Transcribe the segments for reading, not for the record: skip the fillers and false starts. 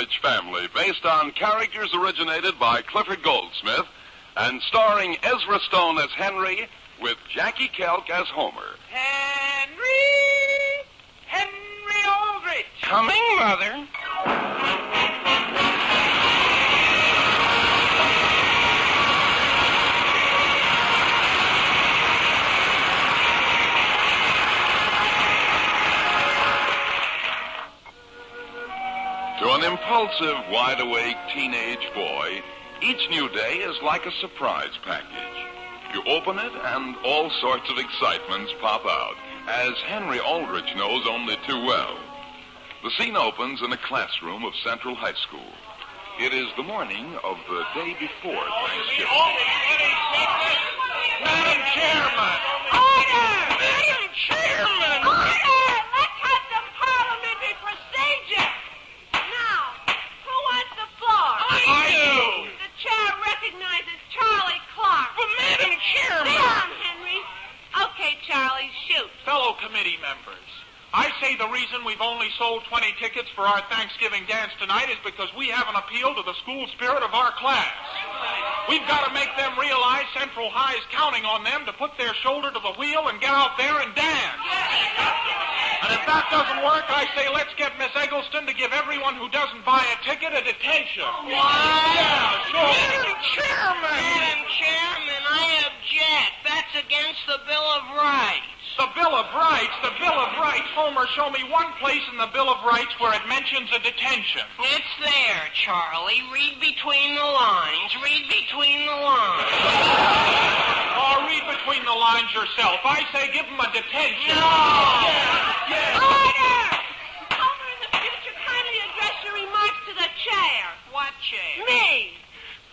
Aldrich Family, based on characters originated by Clifford Goldsmith and starring Ezra Stone as Henry with Jackie Kelk as Homer. Henry! Henry Aldrich! Coming, Mother. To an impulsive, wide-awake teenage boy, each new day is like a surprise package. You open it, and all sorts of excitements pop out, as Henry Aldrich knows only too well. The scene opens in a classroom of Central High School. It is the morning of the day before Thanksgiving. Madam Chairman! Order! Madam Chairman! Order! Let's have some parliamentary procedure! Committee members, I say the reason we've only sold 20 tickets for our Thanksgiving dance tonight is because we have an appeal to the school spirit of our class. We've got to make them realize Central High is counting on them to put their shoulder to the wheel and get out there and dance. And if that doesn't work, I say let's get Miss Eggleston to give everyone who doesn't buy a ticket a detention. Why? Yeah, sure. Madam Chairman, I object. That's against the Bill of Rights. The Bill of Rights. Homer, show me one place in the Bill of Rights where it mentions a detention. It's there, Charlie. Read between the lines. Oh, read between the lines yourself. I say give him a detention. No! Yes. Order! Homer, in the future, kindly address your remarks to the chair. What chair? Me.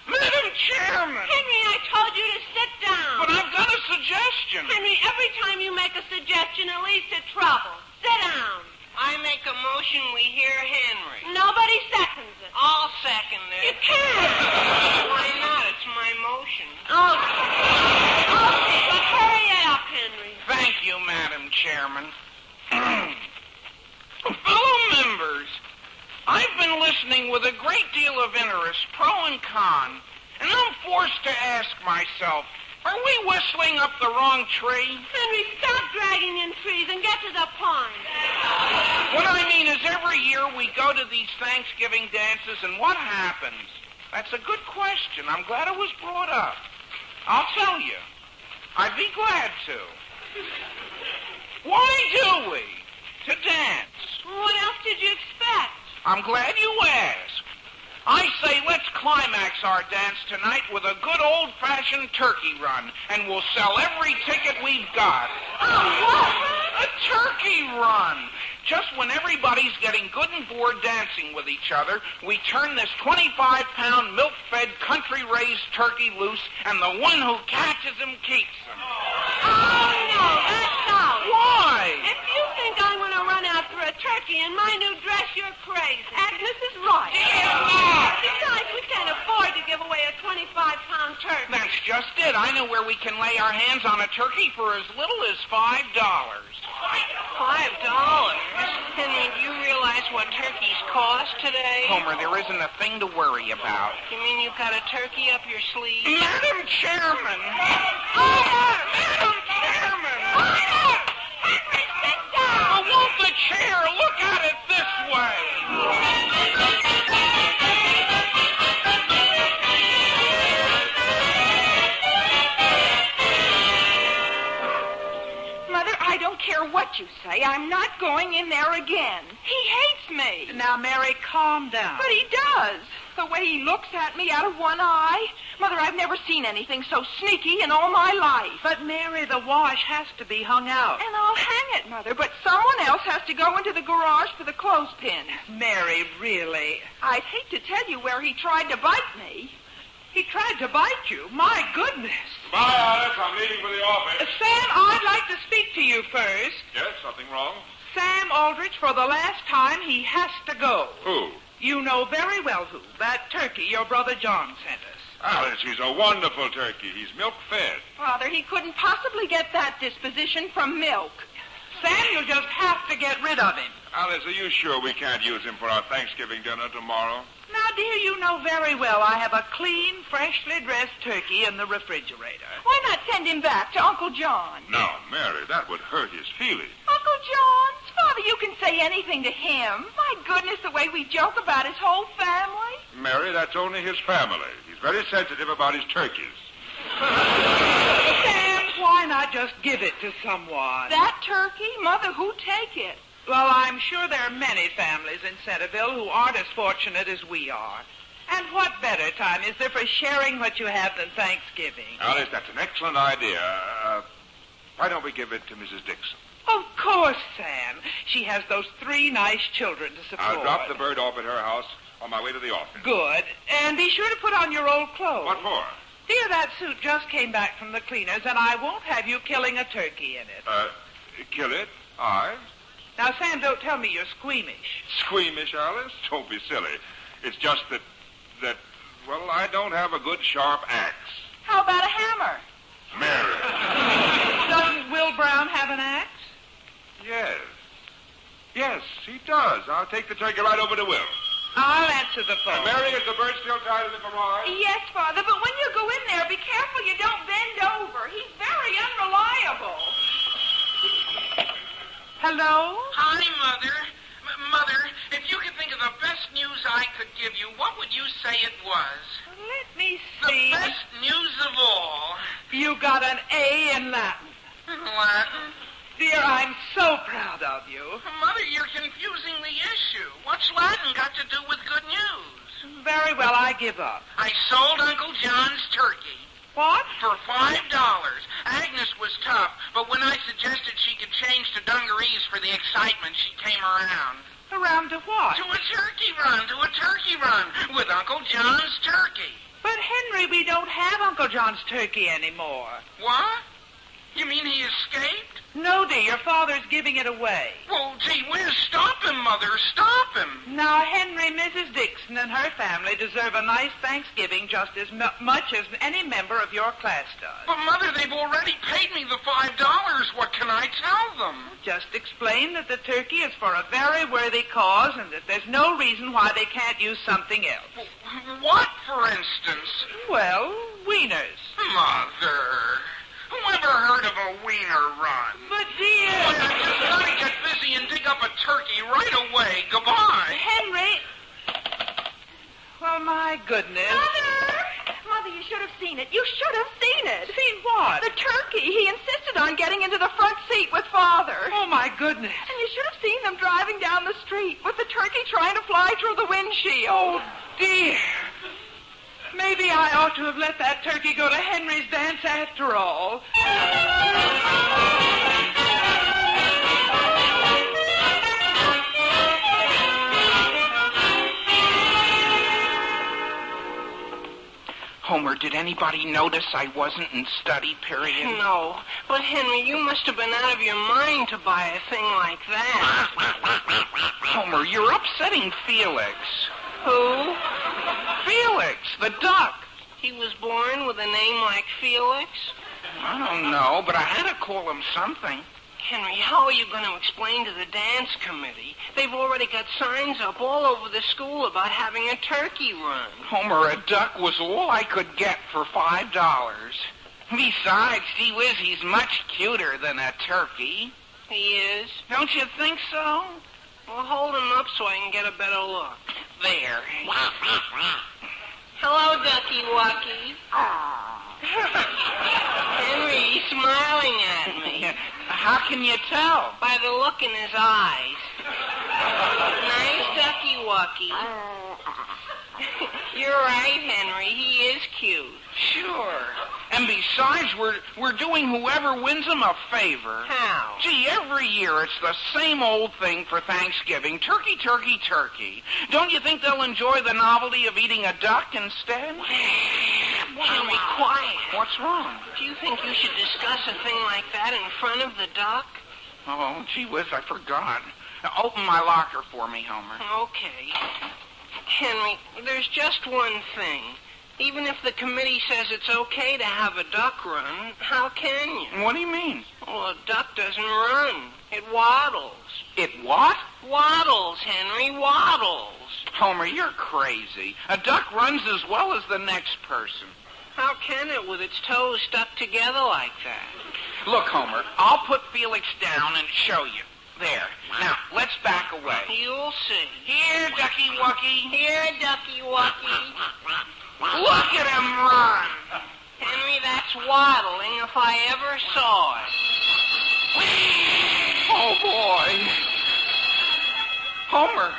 Madam Chairman! Henry, I told you to sit down. But I've got a suggestion. Henry, every time you make a suggestion, it leads to trouble. Sit down. I make a motion, we hear Henry. Nobody seconds it. I'll second it. You can't. Why not? It's my motion. Okay, but hurry up, Henry. Thank you, Madam Chairman. Fellow members, I've been listening with a great deal of interest, pro and con, and I'm forced to ask myself, are we whistling up the wrong tree? Henry, stop dragging in trees and get to the point. What I mean is every year we go to these Thanksgiving dances, and what happens? That's a good question. I'm glad it was brought up. I'll tell you. I'd be glad to. Why do we? To dance. What else did you expect? I'm glad you asked. I say let's climax our dance tonight with a good old-fashioned turkey run, and we'll sell every ticket we've got. What? A turkey run. Just when everybody's getting good and bored dancing with each other, we turn this 25-pound milk-fed country-raised turkey loose, and the one who catches him keeps him. Oh, no, that's not. Why? If you think I'm going to run out for a turkey in my new dress, you're crazy. Agnes is right. Besides, we can't afford to give away a 25-pound turkey. That's just it. I know where we can lay our hands on a turkey for as little as $5. $5? Henry, do you realize what turkeys cost today? Homer, there isn't a thing to worry about. You mean you've got a turkey up your sleeve? Madam Chairman! Order! Madam Chairman! Order! Henry, sit down! I want the chair! Look at it this way! What you say, I'm not going in there again. He hates me. Now, Mary, calm down. But he does. The way he looks at me out of one eye. Mother, I've never seen anything so sneaky in all my life. But, Mary, the wash has to be hung out. And I'll hang it, Mother, but someone else has to go into the garage for the clothespin. Mary, really? I'd hate to tell you where he tried to bite me. He tried to bite you? My goodness. Bye, Alice. I'm leaving for the office. Sam, I'd like to speak to you first. Yes, something wrong? Sam Aldrich, for the last time, he has to go. Who? You know very well who. That turkey your brother John sent us. Alice, he's a wonderful turkey. He's milk-fed. Father, he couldn't possibly get that disposition from milk. Sam, you'll just have to get rid of him. Alice, are you sure we can't use him for our Thanksgiving dinner tomorrow? Now, dear, you know very well I have a clean, freshly dressed turkey in the refrigerator. Why not send him back to Uncle John? No, Mary, that would hurt his feelings. Uncle John, Father, you can say anything to him. My goodness, the way we joke about his whole family. Mary, that's only his family. He's very sensitive about his turkeys. Sam, why not just give it to someone? That turkey? Mother, who'd take it? Well, I'm sure there are many families in Centerville who aren't as fortunate as we are. And what better time is there for sharing what you have than Thanksgiving? Alice, that's an excellent idea. Why don't we give it to Mrs. Dixon? Of course, Sam. She has those three nice children to support. I'll drop the bird off at her house on my way to the office. Good. And be sure to put on your old clothes. What for? Dear, that suit just came back from the cleaners, and I won't have you killing a turkey in it. Kill it? I? Now, Sam, don't tell me you're squeamish. Squeamish, Alice? Don't be silly. It's just that, I don't have a good sharp axe. How about a hammer? Mary. Doesn't Will Brown have an axe? Yes. Yes, he does. I'll take the turkey right over to Will. I'll answer the phone. Mary, is the bird still tied in the garage? Yes, Father, but when you go in there, be careful you don't bend over. He's very unreliable. Hello? Hi, Mother. Mother, if you could think of the best news I could give you, what would you say it was? Let me see. The best news of all. You got an A in Latin. Latin? Dear, I'm so proud of you. Mother, you're confusing the issue. What's Latin got to do with good news? Very well, I give up. I sold Uncle John's turkey. What? For $5. Agnes was tough, but when I suggested she could change to dungarees for the excitement, she came around. Around to what? To a turkey run with Uncle John's turkey. But, Henry, we don't have Uncle John's turkey anymore. What? You mean he escaped? No, dear, your father's giving it away. Well, gee whiz, stop him, Mother, stop him. Now, Henry, Mrs. Dixon and her family deserve a nice Thanksgiving just as much as any member of your class does. But, Mother, they've already paid me the $5. What can I tell them? Just explain that the turkey is for a very worthy cause and that there's no reason why they can't use something else. What, for instance? Well, wieners. Mother... Whoever heard of a wiener run? But, dear... Well, I just gotta get busy and dig up a turkey right away. Goodbye. Henry. Well, my goodness. Mother! Mother, you should have seen it. You should have seen it. Seen what? The turkey. He insisted on getting into the front seat with Father. Oh, my goodness. And you should have seen them driving down the street with the turkey trying to fly through the windshield. Oh, dear. Maybe I ought to have let that turkey go to Henry's dance after all. Homer, did anybody notice I wasn't in study period? No. But, Henry, you must have been out of your mind to buy a thing like that. Homer, you're upsetting Felix. Who? Felix, the duck. He was born with a name like Felix? I don't know, but I had to call him something. Henry, how are you going to explain to the dance committee? They've already got signs up all over the school about having a turkey run. Homer, a duck was all I could get for $5. Besides, gee whiz, he's much cuter than a turkey. He is? Don't you think so? Well, hold him up so I can get a better look. There. Hello, Ducky Wucky. Henry, he's smiling at me. How can you tell? By the look in his eyes. Nice Ducky Wucky. You're right, Henry. He is cute. Sure. And besides, we're doing whoever wins him a favor. How? Gee, every year it's the same old thing for Thanksgiving. Turkey, turkey, turkey. Don't you think they'll enjoy the novelty of eating a duck instead? Henry, quiet. What's wrong? Do you think you should discuss a thing like that in front of the duck? Oh, gee whiz, I forgot. Now, open my locker for me, Homer. Okay. Henry, there's just one thing. Even if the committee says it's okay to have a duck run, how can you? What do you mean? Well, a duck doesn't run. It waddles. It what? Waddles, Henry, waddles. Homer, you're crazy. A duck runs as well as the next person. How can it with its toes stuck together like that? Look, Homer, I'll put Felix down and show you. There. Now, let's back away. You'll see. Here, Ducky Wucky. Here, Ducky Wucky. Look at him run. Henry, that's waddling if I ever saw it. Oh, boy. Homer,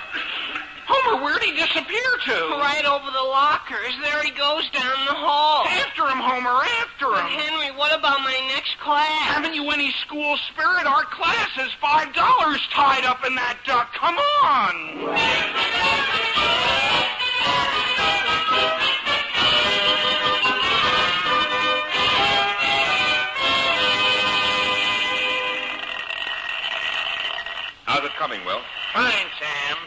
where'd he disappear to? Right over the lockers. There he goes down the hall. After him, Homer, after him. But Henry, what about my next class? Haven't you any school spirit? Our class is $5 tied up in that duck. Come on. How's it coming, Will? Fine, Sam.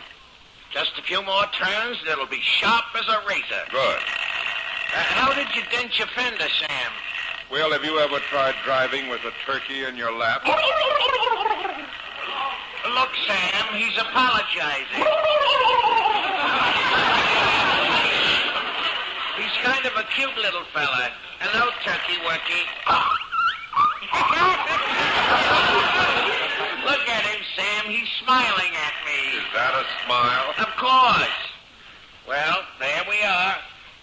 Just a few more turns, and it'll be sharp as a razor. Good. How did you dent your fender, Sam? Will, have you ever tried driving with a turkey in your lap? Look, Sam, he's apologizing. He's kind of a cute little fella. Hello, Turkey Wucky. Look at him, Sam. He's smiling at me. Is that a smile? Of course. Well, there we are.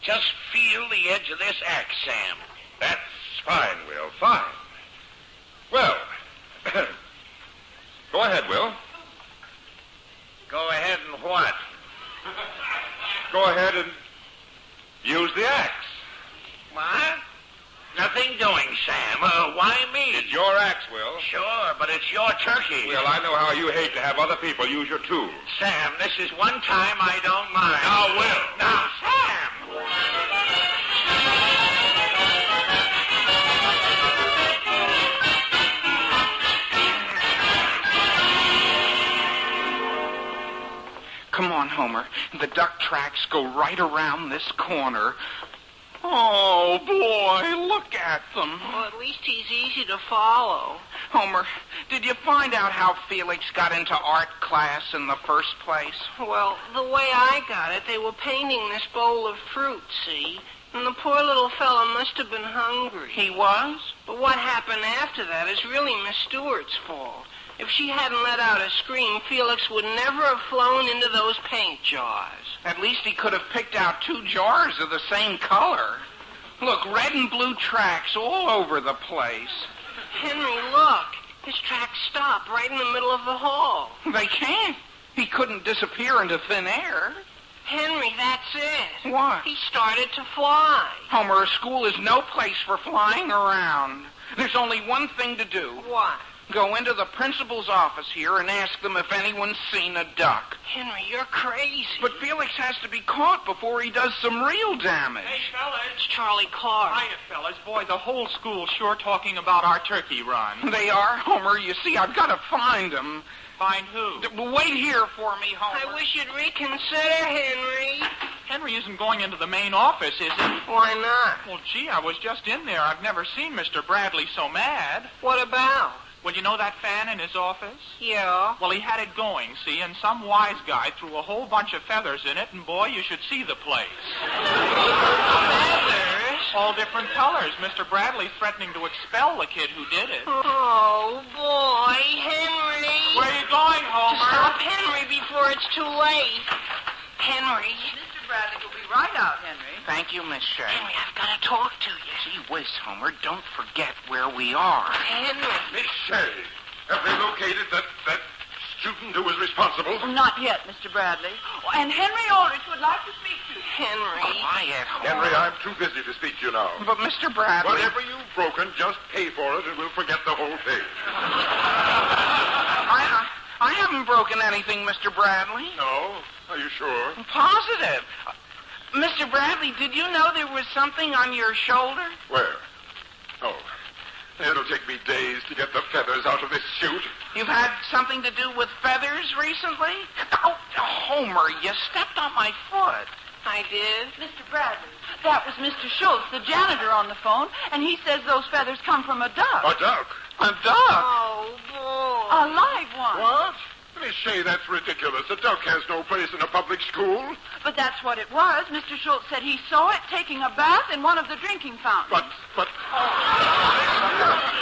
Just feel the edge of this axe, Sam. That's fine, Will. Fine. Well, go ahead, Will. Go ahead and what? Go ahead and use the axe. What? Nothing doing, Sam. Why me? It's your axe, Will. Sure, but it's your turkey. Will, I know how you hate to have other people use your tools. Sam, this is one time I don't mind. Now, Will. Now, Sam! Come on, Homer. The duck tracks go right around this corner. Oh, boy, look at them. Well, at least he's easy to follow. Homer, did you find out how Felix got into art class in the first place? Well, the way I got it, they were painting this bowl of fruit, see? And the poor little fellow must have been hungry. He was? But what happened after that is really Miss Stewart's fault. If she hadn't let out a scream, Felix would never have flown into those paint jars. At least he could have picked out two jars of the same color. Look, red and blue tracks all over the place. Henry, look. His tracks stop right in the middle of the hall. They can't. He couldn't disappear into thin air. Henry, that's it. What? He started to fly. Homer, school is no place for flying around. There's only one thing to do. What? Go into the principal's office here and ask them if anyone's seen a duck. Henry, you're crazy. But Felix has to be caught before he does some real damage. Hey, fellas. It's Charlie Clark. Hiya, fellas. Boy, the whole school's sure talking about our turkey run. They are, Homer. You see, I've got to find them. Find who? Wait here for me, Homer. I wish you'd reconsider, Henry. Henry isn't going into the main office, is he? Why not? Well, gee, I was just in there. I've never seen Mr. Bradley so mad. What about? Well, you know that fan in his office? Yeah. Well, he had it going, see, and some wise guy threw a whole bunch of feathers in it, and boy, you should see the place. Feathers? All different colors. Mr. Bradley threatening to expel the kid who did it. Oh, boy, Henry. Where are you going, Homer? Stop Henry before it's too late. Henry. Mr. Bradley will be right out, Henry. Thank you, Miss Shea. Henry, I've got to talk to you. Gee whiz, Homer, don't forget where we are. Henry. Miss Shea, have they located that student who was responsible? Not yet, Mr. Bradley. Oh, and Henry Aldrich would like to speak to you. Henry. Quiet, Homer. Henry, I'm too busy to speak to you now. But, Mr. Bradley... Whatever you've broken, just pay for it and we'll forget the whole thing. I haven't broken anything, Mr. Bradley. No? Are you sure? Positive. Mr. Bradley, did you know there was something on your shoulder? Where? Oh, it'll take me days to get the feathers out of this chute. You've had something to do with feathers recently? Oh, Homer, you stepped on my foot. I did. Mr. Bradley, That was Mr. Schultz, the janitor, on the phone, and he says those feathers come from a duck. A duck? A duck? Oh, boy. A live one. What? Let me say that's ridiculous. A duck has no place in a public school. But that's what it was. Mr. Schultz said he saw it taking a bath in one of the drinking fountains. But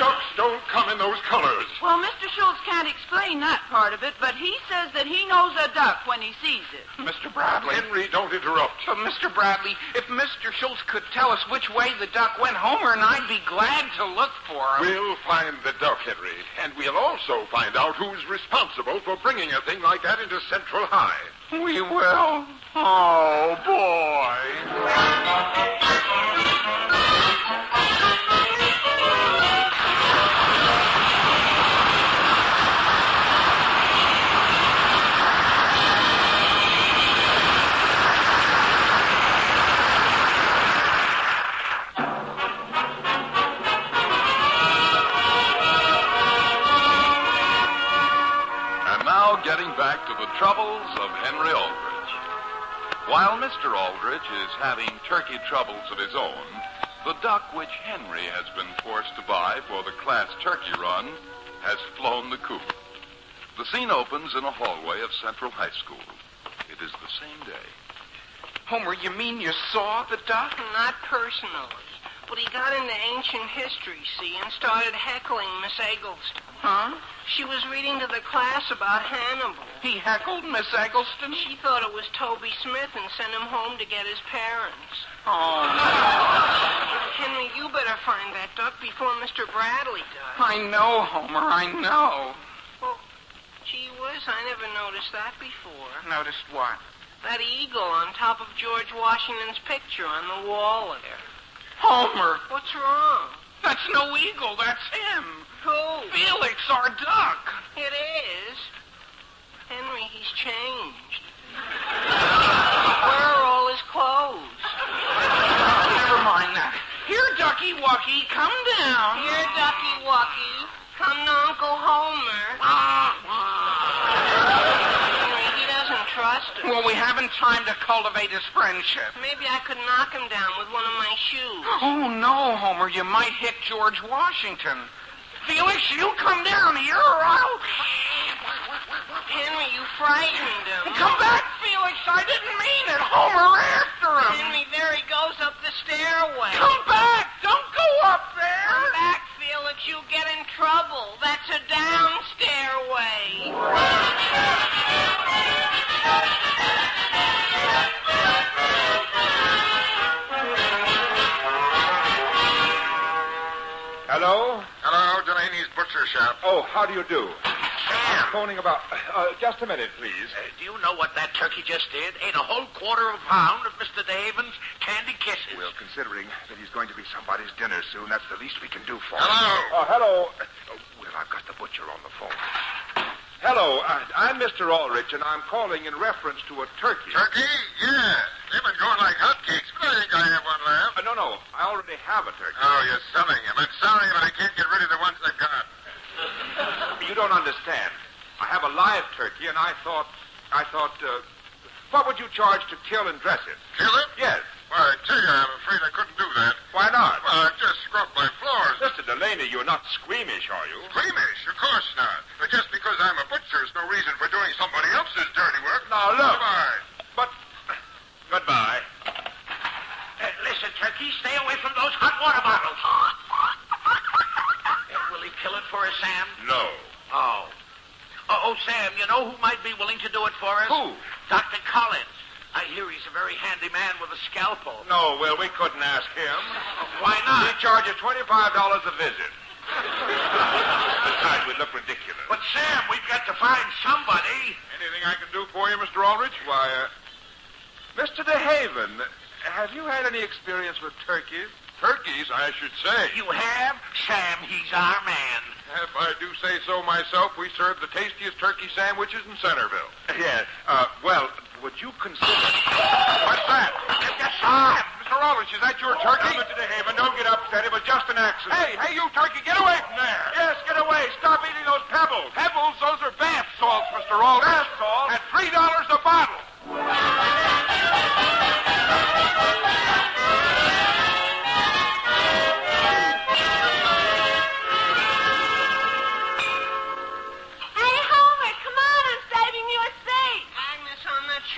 ducks don't come in those colors. Well, Mr. Schultz can't explain that part of it, but he says that he knows a duck when he sees it. Mr. Bradley. Henry, don't interrupt. But, Mr. Bradley, if Mr. Schultz could tell us which way the duck went, Homer and I'd be glad to look for him. We'll find the duck, Henry, and we'll also find out who's responsible for bringing a thing like that into Central High. We will. Oh, boy. Back to the troubles of Henry Aldrich. While Mr. Aldrich is having turkey troubles of his own, the duck which Henry has been forced to buy for the class turkey run has flown the coop. The scene opens in a hallway of Central High School. It is the same day. Homer, you mean you saw the duck? Not personally, but he got into ancient history, see, and started heckling Miss Eggleston. Huh? She was reading to the class about Hannibal. He heckled Miss Eggleston? She thought it was Toby Smith and sent him home to get his parents. Oh, no. Henry, you better find that duck before Mr. Bradley does. I know, Homer, I know. Well, gee whiz, I never noticed that before. Noticed what? That eagle on top of George Washington's picture on the wall there. Homer! What's wrong? That's no eagle, that's him. Who? Felix, our duck. It is. Henry, he's changed. Where are all his clothes? Never mind that. Here, Ducky Wucky, come down. Here, Ducky Wucky, come to Uncle Homer. Henry, he doesn't trust us. Well, we haven't time to cultivate his friendship. Maybe I could knock him down with one of my shoes. Oh, no, Homer, you might hit George Washington. Felix, you come down here or I'll... Henry, you frightened him. Come back, Felix. I didn't mean it. Homer, after him. Henry, there he goes up the stairway. Come back. Don't go up there. Come back, Felix. You'll get in trouble. That's a down stairway. Hello? Hello, Delaney's Butcher Shop. Oh, how do you do? Sam. I'm phoning about... just a minute, please. Do you know what that turkey just did? Ate a whole quarter of a pound of Mr. Daven's candy kisses. Well, considering that he's going to be somebody's dinner soon, that's the least we can do for him. Hello? Hello. Well, I've got the butcher on the phone. Hello, I'm Mr. Aldrich, and I'm calling in reference to a turkey. Turkey? Yeah. They've been going like hotcakes, but I think I have one left. No, I already have a turkey. Oh, you're selling him. I'm sorry, but I can't get rid of the ones I've got. You don't understand. I have a live turkey, and I thought, what would you charge to kill and dress it? Kill it? Yes. Why, gee, I'm afraid I couldn't do that. Why not? Well, I just scrubbed my floors. Mr. Delaney, you're not squeamish, are you? Squeamish? Of course not. But just because I'm a butcher is no reason for doing somebody else's dirty work. Now, look. Goodbye. But, goodbye. Listen, Turkey, stay away from those hot water bottles. Will he kill it for us, Sam? No. Oh. Oh, Sam, you know who might be willing to do it for us? Who? Dr. Collins. I hear he's a very handy man with a scalpel. No, well, we couldn't ask him. Why not? We charge you $25 a visit. Besides, we look ridiculous. But, Sam, we've got to find somebody. Anything I can do for you, Mr. Aldrich? Why, Mr. DeHaven, have you had any experience with turkeys? Turkeys, I should say. You have? Sam, he's our man. If I do say so myself, we serve the tastiest turkey sandwiches in Centerville. Yes. Well, would you consider... What's that? That's Sam. Mr. Aldrich, is that your turkey? Now, Mr. DeHaven, don't get upset. It was just an accident. Hey, you turkey, get away from there. Yes, get away. Stop eating those pebbles. Pebbles, those are bath salts, Mr. Aldrich. Bath salts? At $3 a bottle.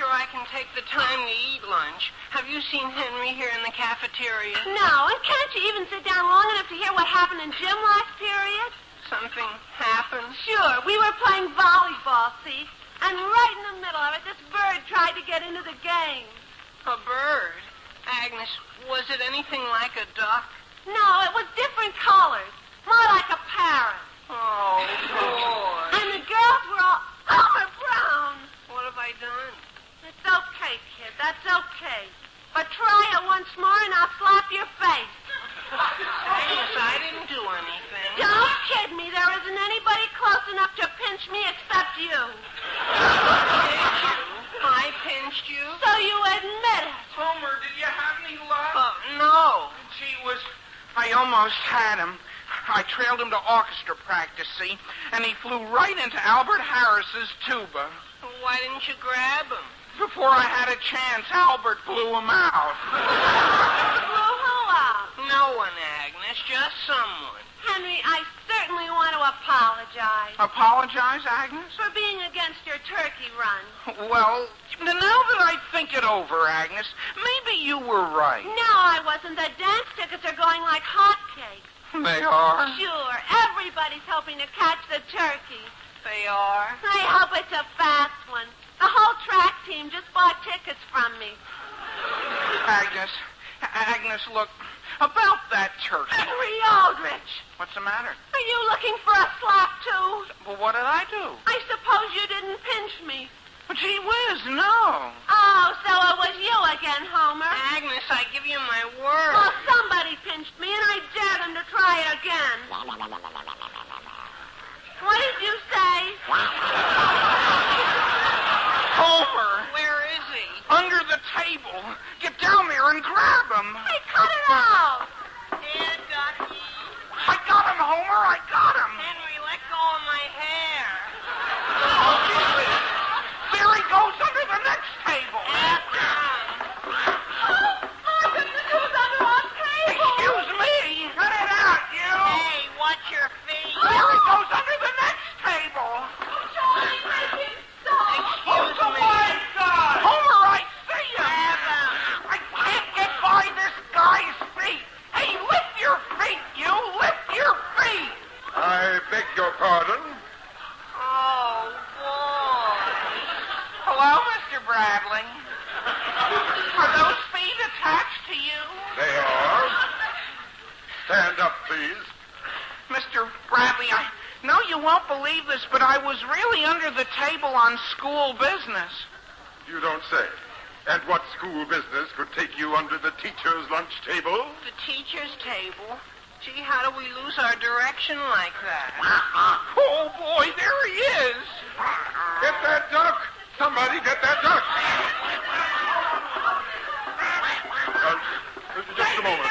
sure I can take the time to eat lunch. Have you seen Henry here in the cafeteria? No, and can't you even sit down long enough to hear what happened in gym last period? Something happened? Sure, we were playing volleyball, see? And right in the middle of it, this bird tried to get into the game. A bird? Agnes, was it anything like a duck? No, it was different colors. More like a parrot. Oh, boy. And the girls were all over brown. What have I done? It's okay, kid. That's okay. But try it once more and I'll slap your face. Agnes, I didn't do anything. Don't kid me. There isn't anybody close enough to pinch me except you. Pinch you? I pinched you? So you admit it. Homer, did you have any luck? No. Gee, I almost had him. I trailed him to orchestra practice, see? And he flew right into Albert Harris's tuba. Why didn't you grab him? Before I had a chance, Albert blew him out. Blew who out? No one, Agnes, just someone. Henry, I certainly want to apologize. Apologize, Agnes? For being against your turkey run. Well, now that I think it over, Agnes, maybe you were right. No, I wasn't. The dance tickets are going like hotcakes. They are? Sure. Everybody's hoping to catch the turkey. They are? I hope it's a fast one. The whole track team just bought tickets from me. Agnes, look, about that turkey. Henry Aldrich. What's the matter? Are you looking for a slap, too? Well, what did I do? I suppose you didn't pinch me. Gee whiz, no. Oh, so it was you again, Homer. Agnes, I give you my word. Well, somebody pinched me, and I dared him to try it again. What did you say? Homer. Where is he? Under the table. Get down there and grab him. Hey, cut it out. Here, Ducky. I got him, Homer. I got him. Henry, let go of my hair. Okay. There he goes under the next table. Oh, goodness, it was under our table. Excuse me. Cut it out, you. Hey, watch your feet. There he goes under the next table. Oh, Charlie, make him stop. Excuse me. Oh, my God. Homer, I see him. I can't get by this guy's feet. Hey, lift your feet, you. Lift your feet. I beg your pardon. Hello, Mr. Bradley. Are those feet attached to you? They are. Stand up, please. Mr. Bradley, I know you won't believe this, but I was really under the table on school business. You don't say. And what school business could take you under the teacher's lunch table? The teacher's table? Gee, how do we lose our direction like that? Oh, boy, there he is. Get that duck. Somebody get that duck. Just a moment.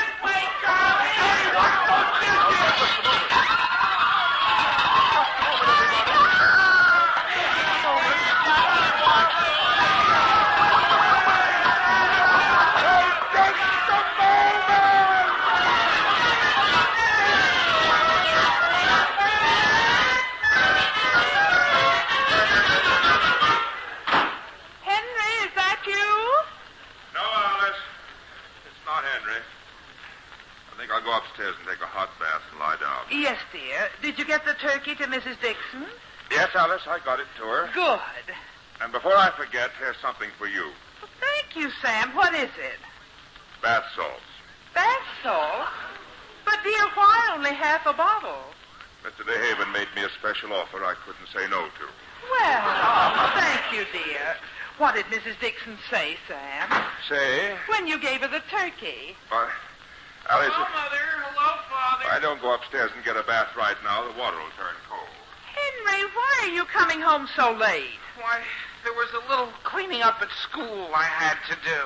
Yes, dear. Did you get the turkey to Mrs. Dixon? Yes, Alice, I got it to her. Good. And before I forget, here's something for you. Well, thank you, Sam. What is it? Bath salts. Bath salts? But, dear, why only half a bottle? Mr. DeHaven made me a special offer I couldn't say no to. Well, thank you, dear. What did Mrs. Dixon say, Sam? Say? When you gave her the turkey. Alice, hello, Mother. Hello, Father. I don't go upstairs and get a bath right now. The water will turn cold. Henry, why are you coming home so late? Why, there was a little cleaning up at school I had to do.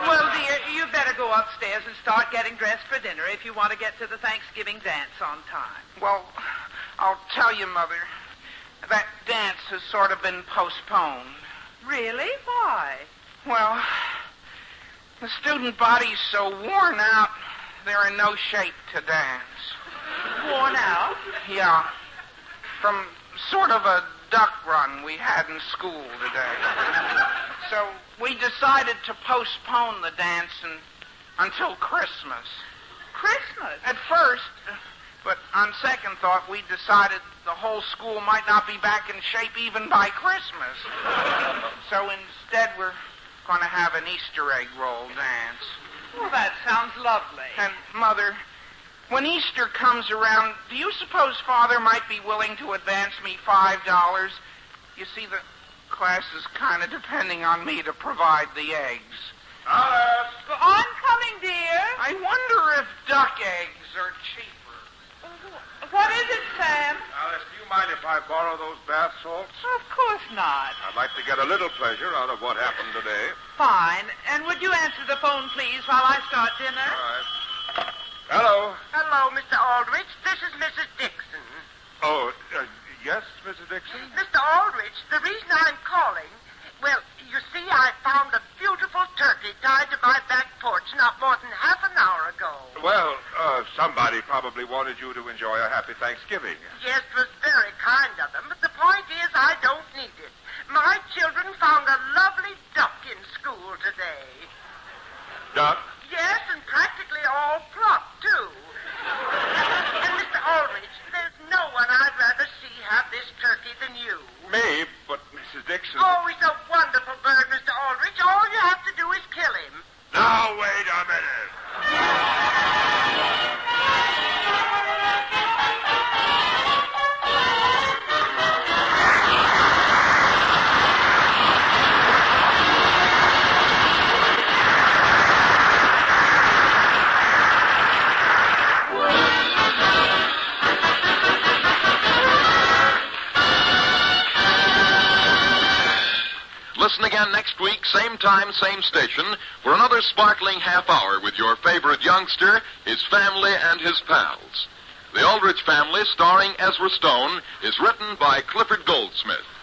Well, dear, you'd better go upstairs and start getting dressed for dinner if you want to get to the Thanksgiving dance on time. Well, I'll tell you, Mother, that dance has sort of been postponed. Really? Why? Well, the student body's so worn out. They're in no shape to dance. Worn out? Yeah. From sort of a duck run we had in school today. So we decided to postpone the dancing until Christmas. Christmas? At first, but on second thought, we decided the whole school might not be back in shape even by Christmas. So instead, we're going to have an Easter egg roll dance. Well, that sounds lovely. And, Mother, when Easter comes around, do you suppose Father might be willing to advance me $5? You see, the class is kind of depending on me to provide the eggs. Well, I'm coming, dear. I wonder if duck eggs are cheaper. What is it, Sam? Alice, do you mind if I borrow those bath salts? Of course not. I'd like to get a little pleasure out of what happened today. Fine. And would you answer the phone, please, while I start dinner? All right. Hello. Hello, Mr. Aldrich. This is Mrs. Dixon. Oh, yes, Mrs. Dixon? Mr. Aldrich, the reason I'm calling, well, you see, I found a beautiful turkey tied to my back porch not more than half an hour ago. Well, somebody probably wanted you to enjoy a happy Thanksgiving. Yes, it was very kind of them, but the point is I don't need it. My children found a lovely duck in school today. Duck? Yes, and practically all plucked. Dixon. Oh, he's a wonderful bird, Mr. Aldrich. All you have to do is kill him. Now, wait a minute. Listen again next week, same time, same station, for another sparkling half hour with your favorite youngster, his family, and his pals. The Aldrich Family, starring Ezra Stone, is written by Clifford Goldsmith.